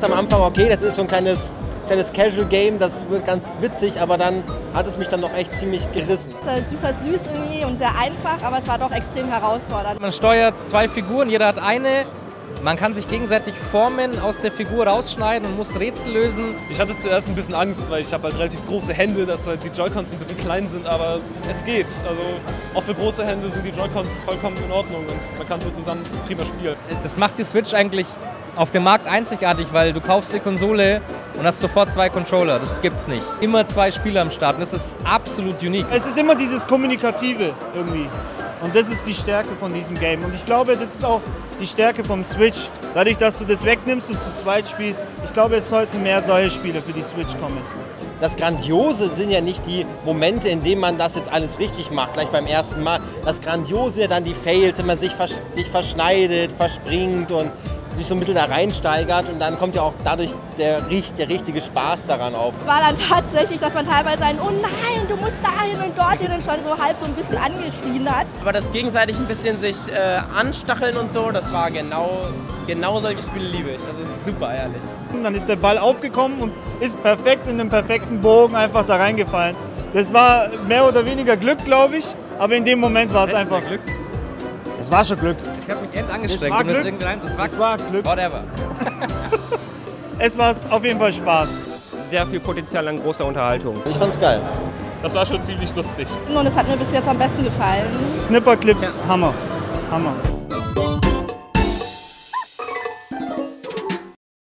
dachte am Anfang, okay, das ist so ein kleines Casual-Game, das wird ganz witzig, aber dann hat es mich dann noch echt ziemlich gerissen. Es war super süß irgendwie und sehr einfach, aber es war doch extrem herausfordernd. Man steuert zwei Figuren, jeder hat eine. Man kann sich gegenseitig Formen aus der Figur rausschneiden und muss Rätsel lösen. Ich hatte zuerst ein bisschen Angst, weil ich habe halt relativ große Hände, dass halt die Joy-Cons ein bisschen klein sind, aber es geht. Also auch für große Hände sind die Joy-Cons vollkommen in Ordnung und man kann so zusammen prima spielen. Das macht die Switch eigentlich auf dem Markt einzigartig, weil du kaufst die Konsole und hast sofort zwei Controller. Das gibt's nicht. Immer zwei Spieler am Start und das ist absolut unique. Es ist immer dieses Kommunikative irgendwie. Und das ist die Stärke von diesem Game. Und ich glaube, das ist auch die Stärke vom Switch. Dadurch, dass du das wegnimmst und zu zweit spielst, ich glaube, es sollten mehr solche Spiele für die Switch kommen. Das Grandiose sind ja nicht die Momente, in denen man das jetzt alles richtig macht, gleich beim ersten Mal. Das Grandiose sind ja dann die Fails, wenn man sich verschneidet, verspringt und sich so ein bisschen da reinsteigert und dann kommt ja auch dadurch der richtige Spaß daran auf. Es war dann tatsächlich, dass man teilweise einen "Oh nein, du musst dahin und dorthin" und schon so halb so ein bisschen angeschrien hat. Aber das gegenseitig ein bisschen sich anstacheln und so, das war genau solche Spiele liebe ich. Das ist super ehrlich. Und dann ist der Ball aufgekommen und ist perfekt in einem perfekten Bogen einfach da reingefallen. Das war mehr oder weniger Glück, glaube ich, aber in dem Moment war es einfach Glück. Das war schon Glück. Ich habe mich end angestrengt. Das war Glück. Whatever. Es war auf jeden Fall Spaß. Sehr viel Potenzial an großer Unterhaltung. Ich fand's geil. Das war schon ziemlich lustig. Und es hat mir bis jetzt am besten gefallen. Snipperclips, ja. Hammer.